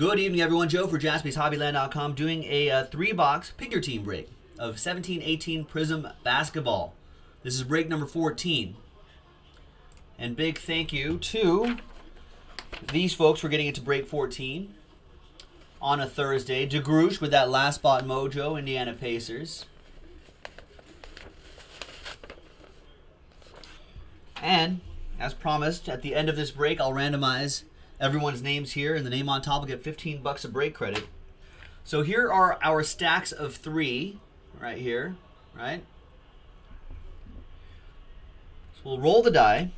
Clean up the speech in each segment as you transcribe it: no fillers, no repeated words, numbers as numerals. Good evening, everyone. Joe for JaspysHobbyLand.com doing a three-box pick-your-team break of 17-18 Prism Basketball. This is break number 14. And big thank you to these folks for getting into break 14 on a Thursday. DeGrouche with that last spot mojo, Indiana Pacers. And, as promised, at the end of this break, I'll randomize everyone's names here, and the name on top will get 15 bucks of break credit. So here are our stacks of three right here, right? So we'll roll the die.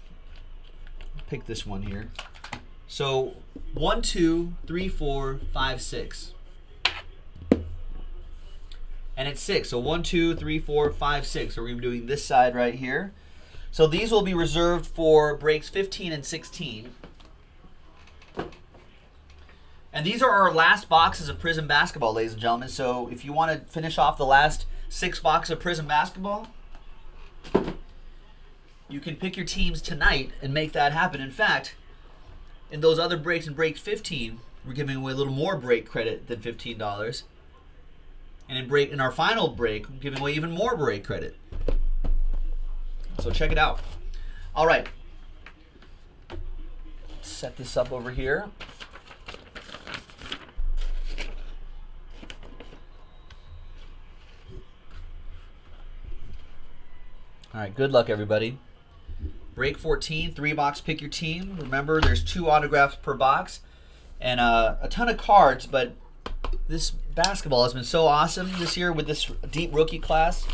Pick this one here. So 1, 2, 3, 4, 5, 6. And it's 6. So 1, 2, 3, 4, 5, 6. So we're going to be doing this side right here. So these will be reserved for breaks 15 and 16. And these are our last boxes of Prism Basketball, ladies and gentlemen. So if you want to finish off the last 6 boxes of Prism Basketball, you can pick your teams tonight and make that happen. In fact, in those other breaks, in break 15, we're giving away a little more break credit than $15. And in our final break, we're giving away even more break credit. So check it out. All right. Let's set this up over here. All right, good luck, everybody. Break 14, 3-box pick your team. Remember, there's 2 autographs per box and a ton of cards, but this basketball has been so awesome this year with this deep rookie class.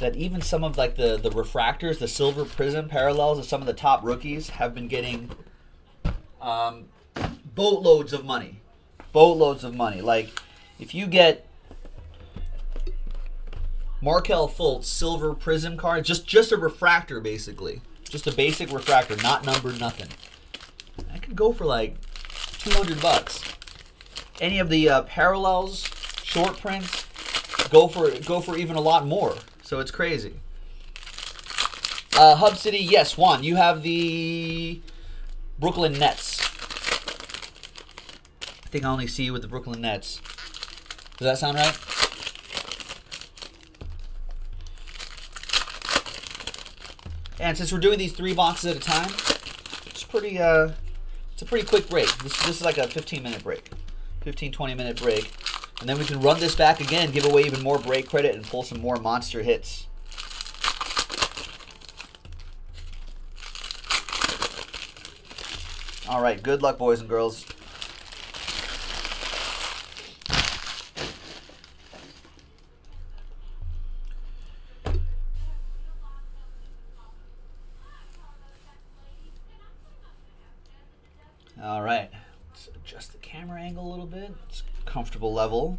That even some of like the refractors, the silver prism parallels of some of the top rookies have been getting boatloads of money. Boatloads of money. Like, if you get Markelle Fultz silver prism card, just a refractor, basically, just a basic refractor, not numbered, nothing, that could go for like 200 bucks. Any of the parallels, short prints, go for even a lot more. So it's crazy. Hub City, yes, Juan, you have the Brooklyn Nets. I think I only see you with the Brooklyn Nets. Does that sound right? And since we're doing these 3 boxes at a time, it's pretty it's a pretty quick break. This is like a 15-minute break. 15-20-minute break. And then we can run this back again, give away even more break credit, and pull some more monster hits. All right, good luck, boys and girls. All right, let's adjust the camera angle a little bit. It's a comfortable level.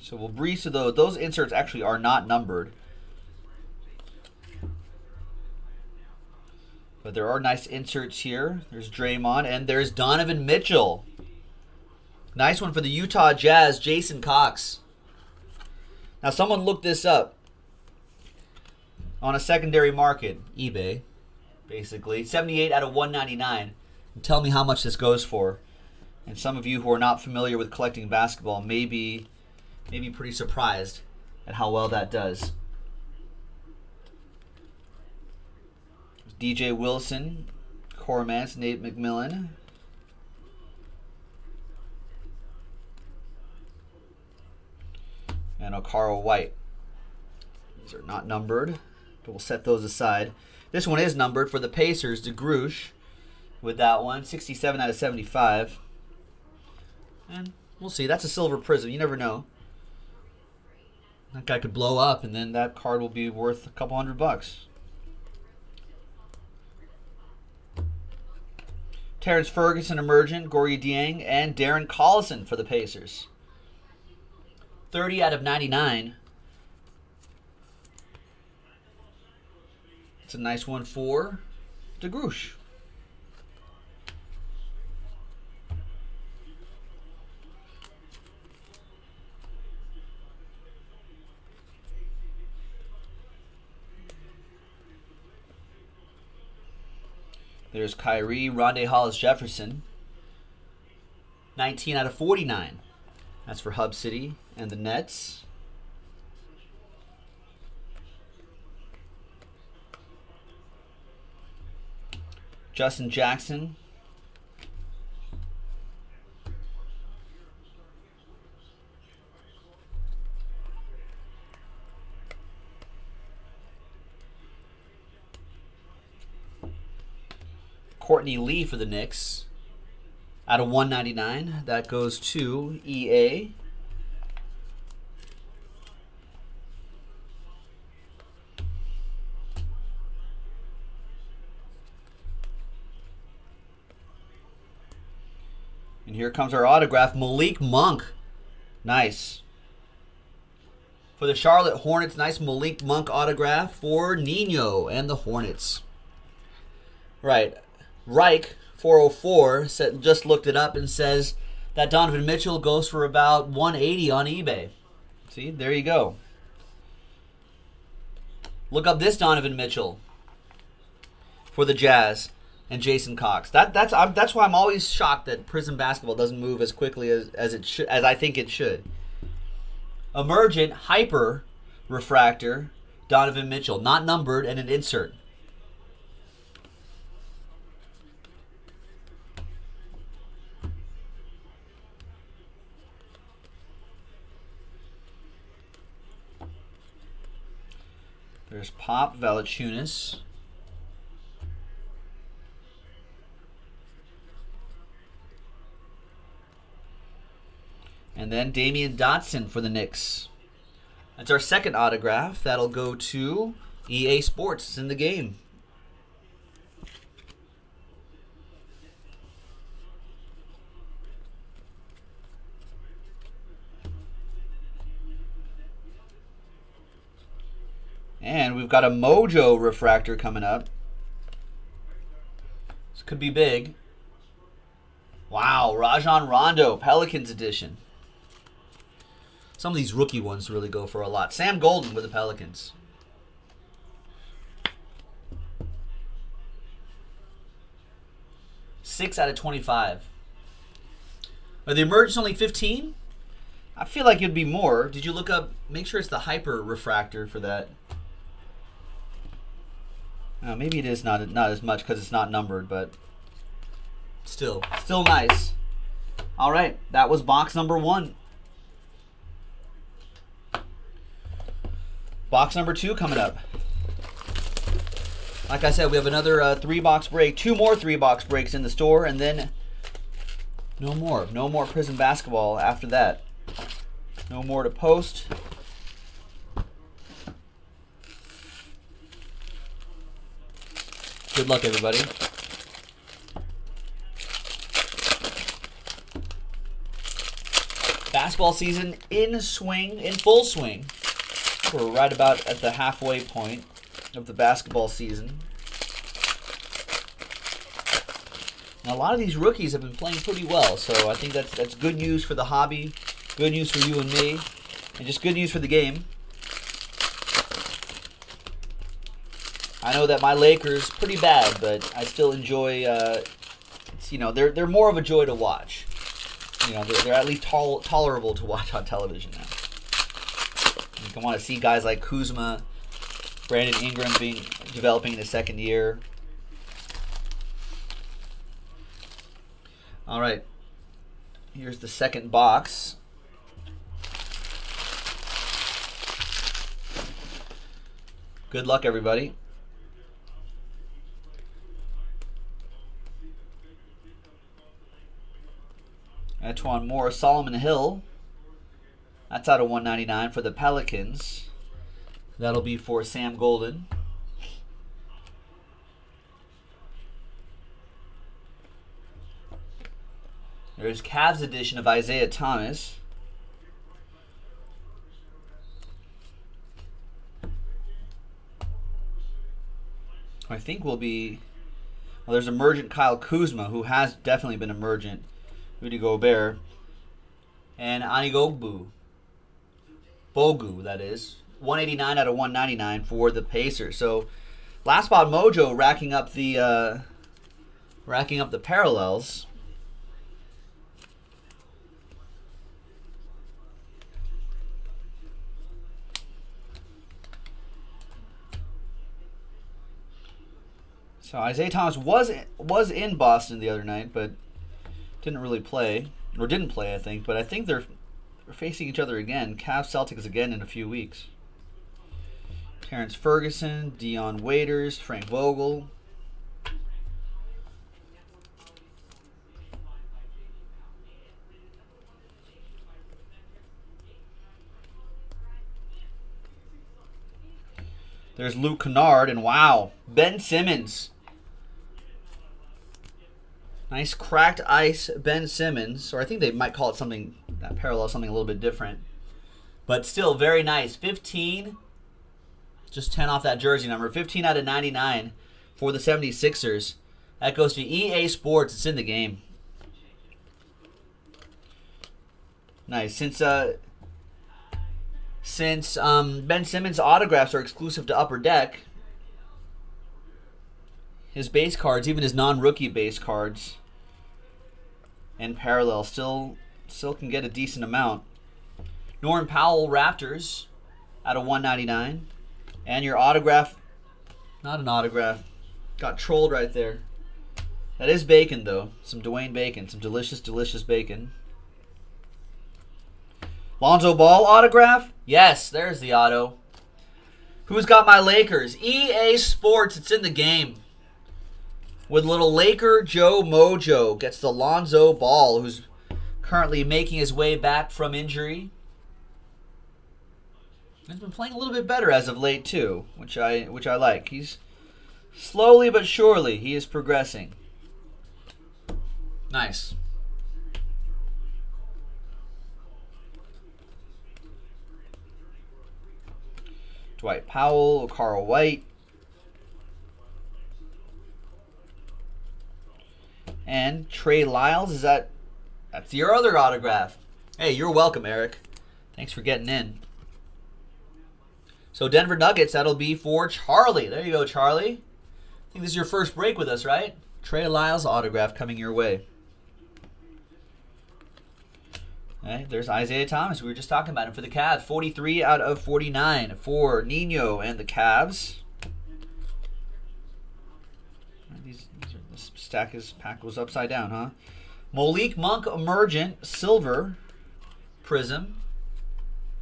So we'll breeze through those. Those inserts actually are not numbered. But there are nice inserts here. There's Draymond, and there's Donovan Mitchell. Nice one for the Utah Jazz, Jason Cox. Now someone looked this up. On a secondary market, eBay, basically. 78 out of 199. And tell me how much this goes for. And some of you who are not familiar with collecting basketball may be pretty surprised at how well that does. DJ Wilson, Cormans, Nate McMillan. And O'Carl White. These are not numbered. But we'll set those aside. This one is numbered for the Pacers, DeGrouche with that one, 67 out of 75. And we'll see. That's a silver prism. You never know. That guy could blow up, and then that card will be worth a couple $100. Terrence Ferguson, Emergent, Gory Dieng, and Darren Collison for the Pacers. 30 out of 99. It's a nice one for DeGrouche. There's Kyrie, Rondae Hollis Jefferson. 19 out of 49. That's for Hub City and the Nets. Justin Jackson. Courtney Lee for the Knicks. Out of 199, that goes to EA. And here comes our autograph, Malik Monk. Nice. For the Charlotte Hornets, nice Malik Monk autograph for Nino and the Hornets. Right. Reich, 404, said, just looked it up and says that Donovan Mitchell goes for about 180 on eBay. See, there you go. Look up this Donovan Mitchell for the Jazz and Jason Cox. That's why I'm always shocked that Prism Basketball doesn't move as quickly as I think it should. Emergent Hyper Refractor Donovan Mitchell, not numbered, and an insert. There's Pop Valachunas. And then Damian Dotson for the Knicks. That's our second autograph. That'll go to EA Sports. It's in the game. And we've got a Mojo refractor coming up. This could be big. Wow, Rajon Rondo, Pelicans edition. Some of these rookie ones really go for a lot. Sam Golden with the Pelicans. Six out of 25. Are the Emergents only 15? I feel like it'd be more. Did you look up? Make sure it's the Hyper refractor for that. Maybe it is not as much because it's not numbered, but still nice. All right, that was box number one. Box number two coming up. Like I said, we have another three-box break, two more three-box breaks in the store, and then no more Prism Basketball after that. No more to post. Good luck, everybody. Basketball season in full swing. We're right about at the halfway point of the basketball season. Now, a lot of these rookies have been playing pretty well, so I think that's good news for the hobby, good news for you and me, and just good news for the game. I know that my Lakers pretty bad, but I still enjoy. It's, you know, they're more of a joy to watch. You know, they're at least tolerable to watch on television now. You can want to see guys like Kuzma, Brandon Ingram developing in his second year. All right, here's the second box. Good luck, everybody. Etwan Moore, Solomon Hill. That's out of 199 for the Pelicans. That'll be for Sam Golden. There's Cavs edition of Isaiah Thomas. I think will be, well, there's Emergent Kyle Kuzma, who has definitely been Emergent. Rudy Gobert, and Anigogbu, Bogu, that is, 189 out of 199 for the Pacers. So, Last Spot Mojo racking up Racking up the parallels. So Isaiah Thomas was in Boston the other night, but didn't really play, or didn't play, I think. But I think they're facing each other again. Cavs Celtics again in a few weeks. Terrence Ferguson, Dion Waiters, Frank Vogel. There's Luke Kennard, and wow, Ben Simmons. Nice cracked ice Ben Simmons, or I think they might call it something, that parallel, something a little bit different. But still very nice. 15, just 10 off that jersey number. 15 out of 99 for the 76ers. That goes to EA Sports. It's in the game. Nice. Since Ben Simmons' autographs are exclusive to Upper Deck, his base cards, even his non-rookie base cards, and parallel still can get a decent amount. Norm Powell Raptors out of 199, and your autograph, not an autograph, got trolled right there. That is bacon though, some Dwayne bacon, some delicious bacon. Lonzo Ball autograph? Yes, there's the auto. Who's got my Lakers? EA Sports, it's in the game. With little Laker Joe Mojo gets the Lonzo Ball, who's currently making his way back from injury. He's been playing a little bit better as of late too, which I like. He's slowly but surely he is progressing. Nice. Dwight Powell, O'Carl White, and Trey Lyles. Is that's your other autograph? Hey, you're welcome, Eric. Thanks for getting in. So Denver Nuggets, that'll be for Charlie. There you go, Charlie. I think this is your first break with us, right? Trey Lyles autograph coming your way. All right, there's Isaiah Thomas. We were just talking about him for the Cavs. 43 out of 49 for Nino and the Cavs. This stack is pack goes upside down, huh? Malik Monk Emergent Silver Prism.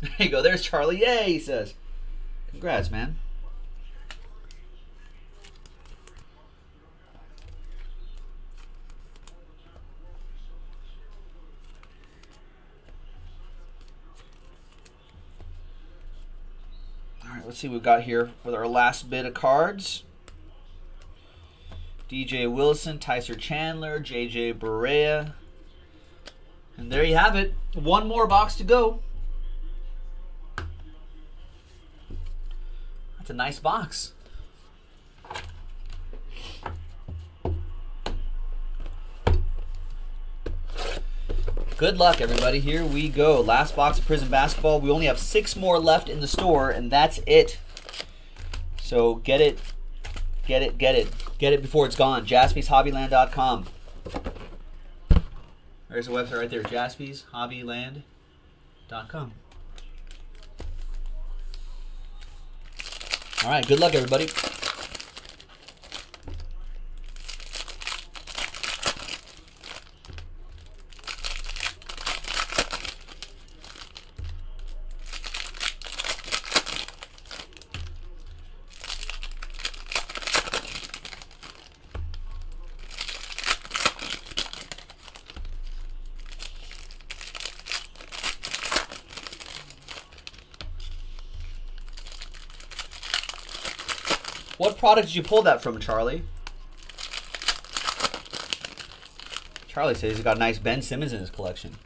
There you go. There's Charlie. Yay, he says. Congrats, man. Let's see what we've got here with our last bit of cards. DJ Wilson, Tyser Chandler, JJ Barea. And there you have it. One more box to go. That's a nice box. Good luck, everybody. Here we go. Last box of Prism Basketball. We only have 6 more left in the store, and that's it. So get it. Get it. Get it. Get it before it's gone. JaspysHobbyLand.com. There's a website right there. JaspysHobbyLand.com. All right. Good luck, everybody. What product did you pull that from, Charlie? Charlie says he's got a nice Ben Simmons in his collection.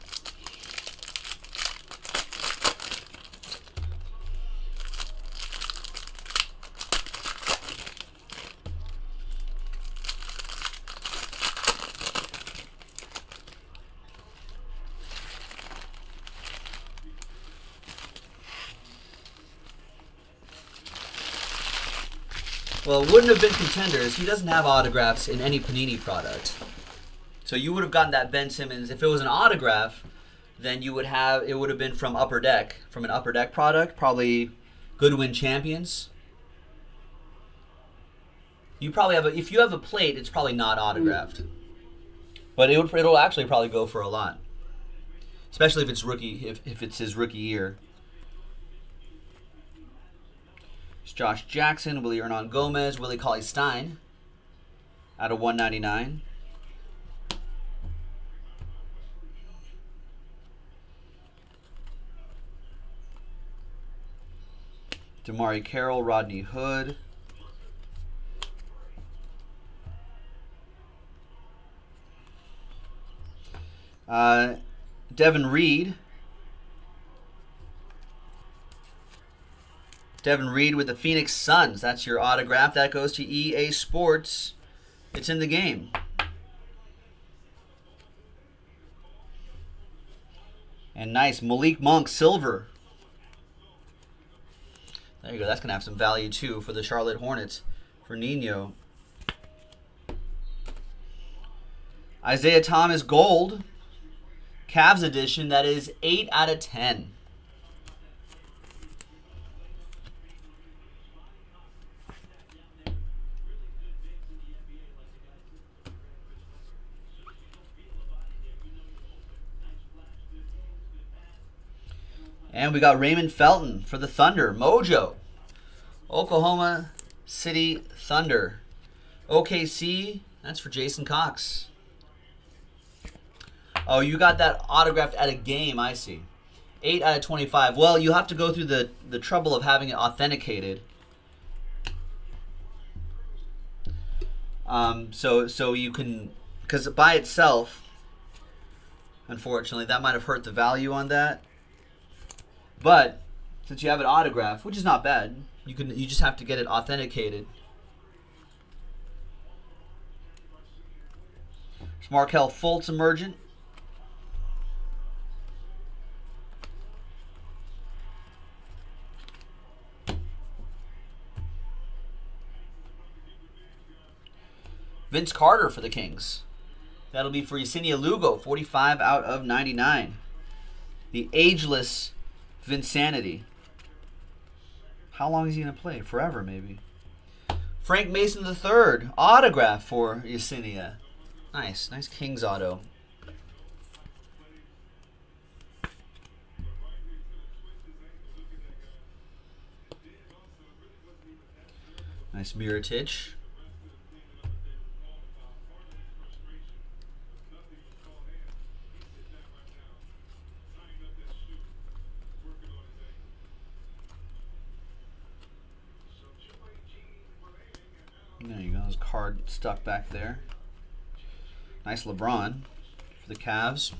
Well, wouldn't have been contenders. He doesn't have autographs in any Panini product. So you would have gotten that Ben Simmons. If it was an autograph, then you would have, it would have been from Upper Deck, from an Upper Deck product, probably Goodwin Champions. You probably have a, if you have a plate, it's probably not autographed. But it would, it'll actually probably go for a lot. Especially if it's rookie, if it's his rookie year. It's Josh Jackson, Willie Hernan Gomez, Willie Cauley-Stein out of 199. Damari Carroll, Rodney Hood. Devin Reed. Devin Reed with the Phoenix Suns. That's your autograph. That goes to EA Sports. It's in the game. And nice Malik Monk silver. There you go. That's going to have some value too for the Charlotte Hornets for Nino. Isaiah Thomas gold. Cavs edition, that is 8 out of 10. And we got Raymond Felton for the Thunder. Mojo. Oklahoma City Thunder. OKC, that's for Jason Cox. Oh, you got that autographed at a game, I see. 8 out of 25. Well, you have to go through the trouble of having it authenticated. So you can, because by itself, unfortunately, that might have hurt the value on that. But since you have an autograph, which is not bad, you can, you just have to get it authenticated. It's Markelle Fultz Emergent. Vince Carter for the Kings. That'll be for Yesenia Lugo, 45 out of 99. The ageless Vinsanity. How long is he going to play? Forever, maybe. Frank Mason III, autograph for Yesenia. Nice, nice Kings auto. Nice Mirotić. There you go, there's a card stuck back there. Nice LeBron for the Cavs.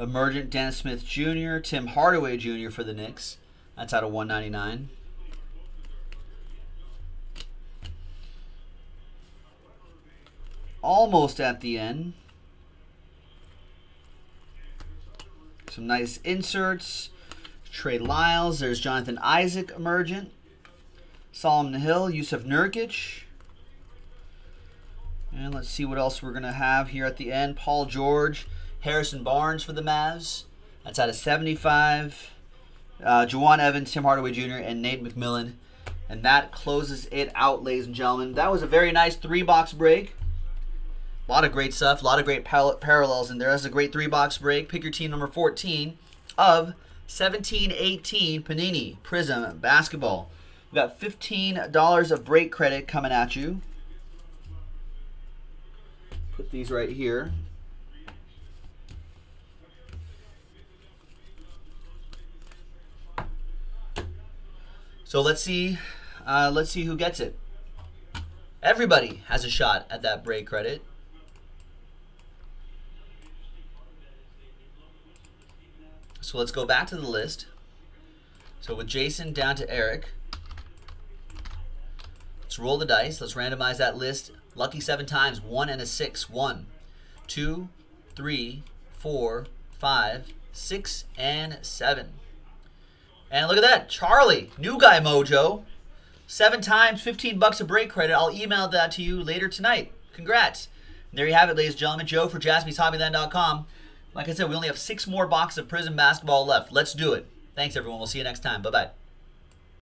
Emergent Dennis Smith Jr., Tim Hardaway Jr. for the Knicks. That's out of 199. Almost at the end. Some nice inserts. Trey Lyles. There's Jonathan Isaac Emergent. Solomon Hill, Yusuf Nurkic. And let's see what else we're going to have here at the end. Paul George. Harrison Barnes for the Mavs. That's out of 75. Juwan Evans, Tim Hardaway Jr., and Nate McMillan. And that closes it out, ladies and gentlemen. That was a very nice three-box break. A lot of great stuff. A lot of great parallels in there. That's a great three-box break. Pick your team number 14 of 17-18 Panini Prism Basketball. We've got $15 of break credit coming at you. Put these right here. So let's see who gets it. Everybody has a shot at that break credit. So let's go back to the list. So with Jason down to Eric, let's roll the dice. Let's randomize that list. Lucky 7 times, 1 and a 6. 1, 2, 3, 4, 5, 6, and 7. And look at that, Charlie, new guy mojo. 7 times, 15 bucks a break credit. I'll email that to you later tonight. Congrats. And there you have it, ladies and gentlemen. Joe for JaspysHobbyLand.com. Like I said, we only have 6 more boxes of Prism Basketball left. Let's do it. Thanks, everyone. We'll see you next time. Bye-bye.